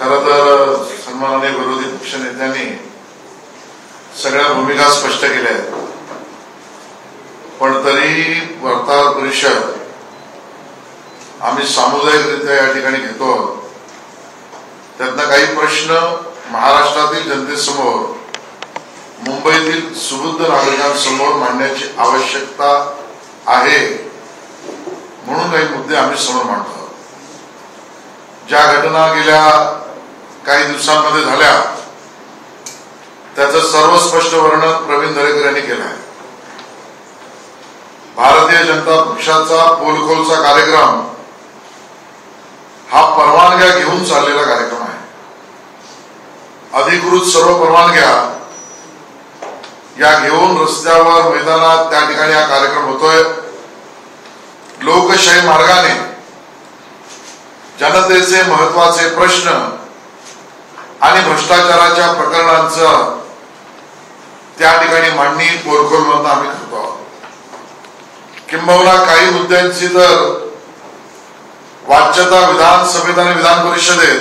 खरतर सन्माननीय विरोधी पक्षनेत्यांनी सगळ्या भूमिका स्पष्ट केल्या आहेत, पण तरी वार्ताहर परिषद आम्ही सामुदायिकरित्या या ठिकाणी घेतो। त्यातला काही प्रश्न महाराष्ट्रातील जनतेसमोर, मुंबईतील सुबुद्ध नागरिकांसमोर मांडण्याची आवश्यकता आहे, म्हणून काही मुद्दे आम्ही समोर मांडतो। ज्या घटना गेल्या काही दिवसांमध्ये झाल्या त्याचं सर्व स्पष्ट वर्णन प्रवीण दरेकर यांनी केलं आहे। भारतीय जनता पक्षाचा पोलखोलचा कार्यक्रम हा परवानग्या घेऊन चाललेला कार्यक्रम आहे। अधिकृत सर्व परवानग्या या घेऊन रस्त्यावर मैदानात त्या ठिकाणी हा कार्यक्रम होतोय। लोकशाही मार्गाने जनतेचे महत्त्वाचे प्रश्न आणि भ्रष्टाचाराच्या प्रकरणांचं त्या ठिकाणी मांडणी पोलखोल म्हणून आम्ही करतो। किंबहुना काही मुद्द्यांची तर वाच्यता विधानसभेत आणि विधान परिषदेत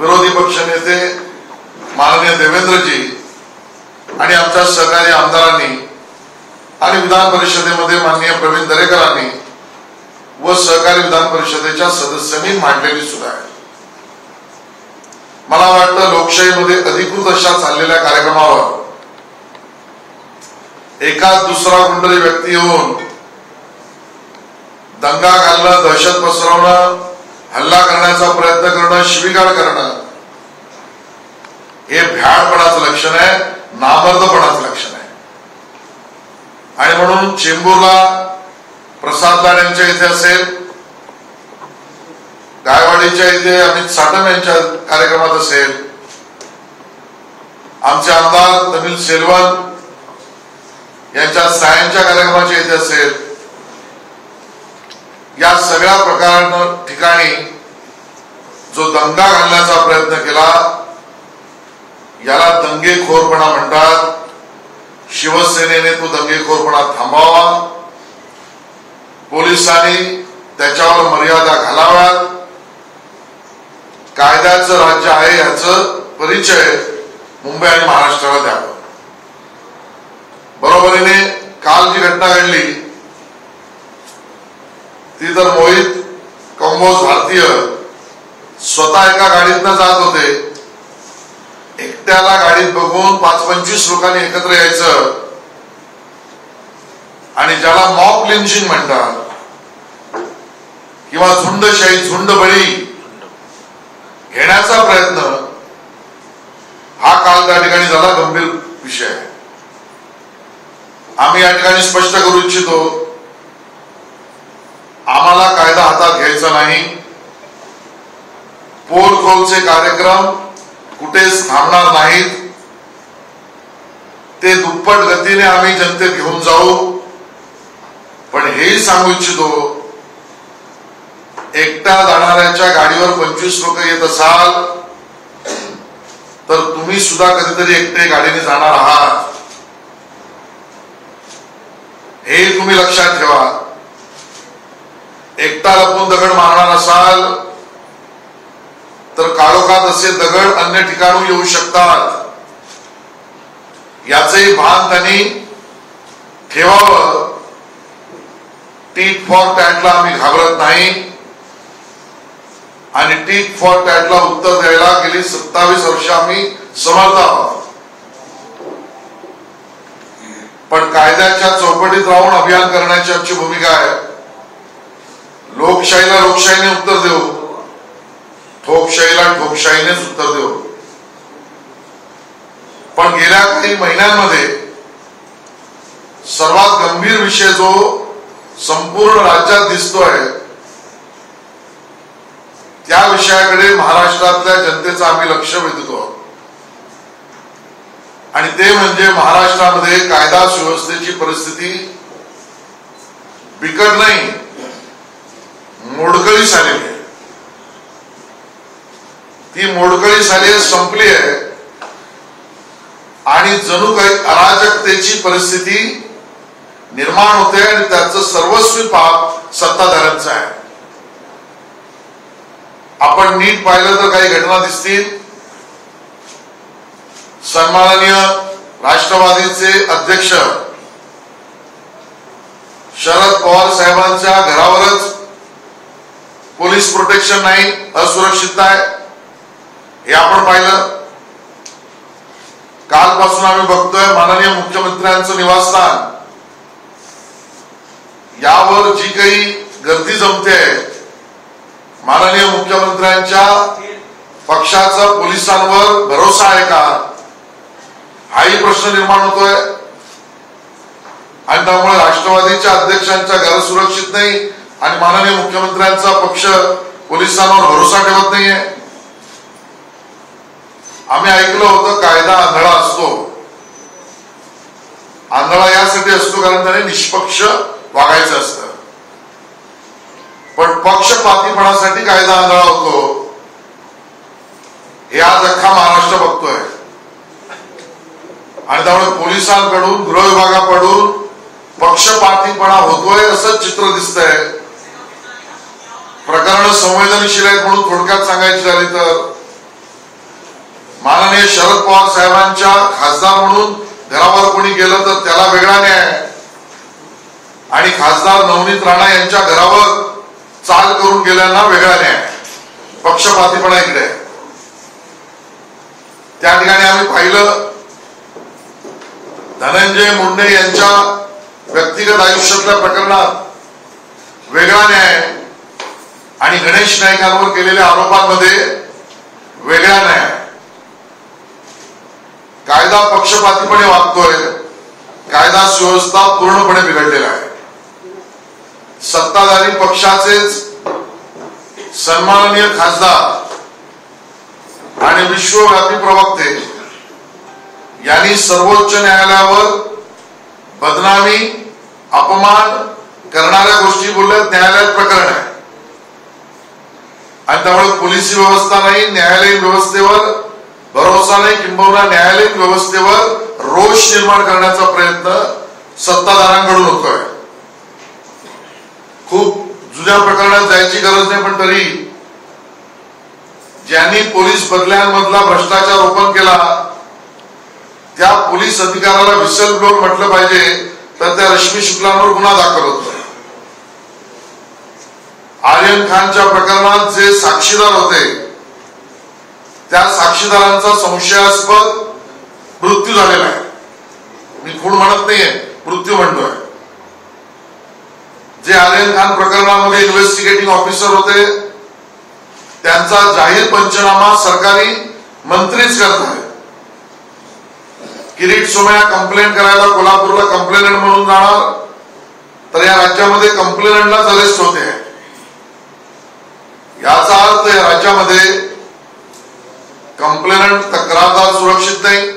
विरोधी पक्षनेते माननीय देवेंद्रजी आणि आमच्या सहकारी आमदारांनी आणि विधान परिषदेमध्ये माननीय प्रवीण दरेकरांनी व सहकारी विधान परिषदेच्या सदस्यांनी मांडलेली सुद्धा आहे। मला वाटतं लोकशाहीमध्ये अधिकृत अशा चाललेल्या कार्यक्रमावर एकाच दुसरा कोणतरी व्यक्ती होऊन दंगा घालणं, दहशत पसरवणं, हल्ला करण्याचा प्रयत्न करणं, शिवीगाळ करणं हे भ्याडपणाचं लक्षण आहे, नामर्दपणाचं लक्षण आहे। आणि म्हणून चेंबूरला प्रसाद लाड यांच्या इथे असेल, गायवाडीच्या इथे अमित साटम यांच्या कार्यक्रमात असेल, आमचे आमदार तमिल सेल्वन यांच्या सायंच्या कार्यक्रमाच्या इथे असेल, या सगळ्या प्रकार ठिकाणी जो दंगा घालण्याचा प्रयत्न केला याला दंगेखोरपणा म्हणतात। शिवसेनेने तो दंगेखोरपणा थांबवावा, पोलिसांनी त्याच्यावर मर्यादा घालाव्यात। कायद्याचं राज्य आहे याचं परिचय मुंबई आणि महाराष्ट्राला द्यावा। बरोबरीने काल जी घटना घडली ती तर मोहित कंबोज भारतीय स्वतः एका गाडीतनं जात होते। एकट्याला गाडीत बघून 25 लोकांनी एकत्र यायचं आणि ज्याला मॉब लिंचिंग म्हणतात किंवा झुंडशाही, झुंड बळी घेण्याचा प्रयत्न हा काल त्या ठिकाणी झाला, गंभीर विषय आहे। आम्ही या ठिकाणी स्पष्ट करू इच्छितो, आम्हाला कायदा हातात घ्यायचा नाही। पोलखोलचे कार्यक्रम कुठेच थांबणार नाहीत, ते दुप्पट गतीने आम्ही जनतेत घेऊन जाऊ। पण हेही सांगू इच्छितो, एकटा जाणाऱ्याच्या गाडीवर 25 लोक येत असाल तर तुम्ही सुद्धा कधीतरी एकटे गाडीने जाणार आहात, हे तुम्ही लक्षात ठेवा। एकटा लपून दगड मारणार असाल तर काळोखात असे दगड अन्य ठिकाणी येऊ शकतात, याचही भान त्यांनी ठेवावं। टीट फॉर टॅटला आम्ही घाबरत नाही आणि टीट फॉर टॅटला उत्तर द्यायला गेली 27 वर्ष आम्ही समर्थ आहोत। पण कायद्याच्या चौकटीत राहून अभियान करण्याची आमची भूमिका आहे। लोकशाहीला लोकशाहीने उत्तर देऊ, ठोकशाहीला ठोकशाहीनेच उत्तर देऊ। पण गेल्या काही महिन्यांमध्ये सर्वात गंभीर विषय जो संपूर्ण राज्यात दिसतोय त्या विषयाकडे महाराष्ट्रातल्या जनतेचं आम्ही लक्ष वेधतो, आणि ते म्हणजे महाराष्ट्रामध्ये कायदा सुव्यवस्थेची परिस्थिती बिकट नाही, मोडकळी झालेली आहे। ती मोडकळी झाली, संपली आहे आणि जणू काही अराजकतेची परिस्थिती निर्माण होते आणि त्याचं सर्वस्वी पाप सत्ताधाऱ्यांचं आहे। आपण नीट पाहिलं तर काही घटना दिसतील। सन्माननीय राष्ट्रवादीचे अध्यक्ष शरद पवार साहेबांच्या घरावरच पोलीस प्रोटेक्शन नाही, असुरक्षितता आहे, हे आपण पाहिलं। कालपासून आम्ही बघतोय माननीय मुख्यमंत्र्यांचं निवासस्थान यावर जी काही गर्दी जमते माननीय मुख्यमंत्र्यांच्या पक्षाचा पोलिसांवर भरोसा आहे का, हाही प्रश्न निर्माण होतोय। आणि त्यामुळे राष्ट्रवादीच्या अध्यक्षांचा घर सुरक्षित नाही आणि माननीय मुख्यमंत्र्यांचा पक्ष पोलिसांवर भरोसा ठेवत नाहीये। आम्ही ऐकलं होतं कायदा आंधळा असतो, आंधळा यासाठी असतो कारण त्याने निष्पक्ष वागायचं असतं, पण पक्षपातीपणासाठी कायदा आंधळा होतो हे आज अख्खा महाराष्ट्र बघतोय। आणि त्यामुळे पोलिसांकडून गृह विभागाकडून पक्षपातीपणा होतोय असं चित्र दिसतंय। प्रकरण संवेदनशील आहेत म्हणून थोडक्यात सांगायची झाली तर माननीय शरद पवार साहेबांच्या खासदार म्हणून घरावर कोणी गेलं तर त्याला वेगळा न्याय आणि खासदार नवनीत राणा यांच्या घरावर चाल करून गेल्यांना वेगळा न्याय, पक्षपातीपणा इकडे त्या ठिकाणी आम्ही पाहिलं। धनंजय मुंडे यांच्या व्यक्तिगत आयुष्यातल्या प्रकरणात वेगळा न्याय आणि गणेश नाईकांवर केलेल्या आरोपांमध्ये वेगळा न्याय। कायदा पक्षपातीपणे वागतोय, कायदा सुव्यवस्था पूर्णपणे बिघडलेला आहे। सत्ताधारी पक्षाचेच सन्माननीय खासदार आणि विश्वव्यापी प्रवक्ते यांनी सर्वोच्च न्यायालयावर बदनामी अपमान करणाऱ्या गोष्टी बोलल्यात, न्यायालयात प्रकरण आहे आणि त्यामुळे पोलीस व्यवस्था नाही, न्यायालयीन व्यवस्थेवर भरोसा नाही, किंबहुना न्यायालयीन व्यवस्थेवर रोष निर्माण करण्याचा प्रयत्न सत्ताधाऱ्यांकडून होतोय। खूप जुन्या प्रकरणात जायची गरज नाही, पण तरी ज्यांनी पोलीस बदल्यांमधला भ्रष्टाचार ओपन केला त्या पोलीस अधिकाऱ्याला व्हिसल ब्लोअर म्हटलं पाहिजे, तर त्या रश्मी शुक्लांवर गुन्हा दाखल होतो। आर्यन खानच्या प्रकरणात जे साक्षीदार होते त्या साक्षीदारांचा संशयास्पद मृत्यू झालेला आहे। मी खूण म्हणत नाहीये, मृत्यू म्हणतोय। जे आर्यन खान प्रकरणामध्ये इन्व्हेस्टिगेटिंग ऑफिसर होते त्यांचा जाहीर पंचनामा सरकारी मंत्रीच करतात। किरीट सोमया कंप्लेंट करायला कोल्हापूरला कंप्लेनंट म्हणून जाणार, तर या राज्यामध्ये कंप्लेनंटलाच अरेस्ट होते। याचा अर्थ या राज्यामध्ये कंप्लेनंट तक्रारदार सुरक्षित नाही,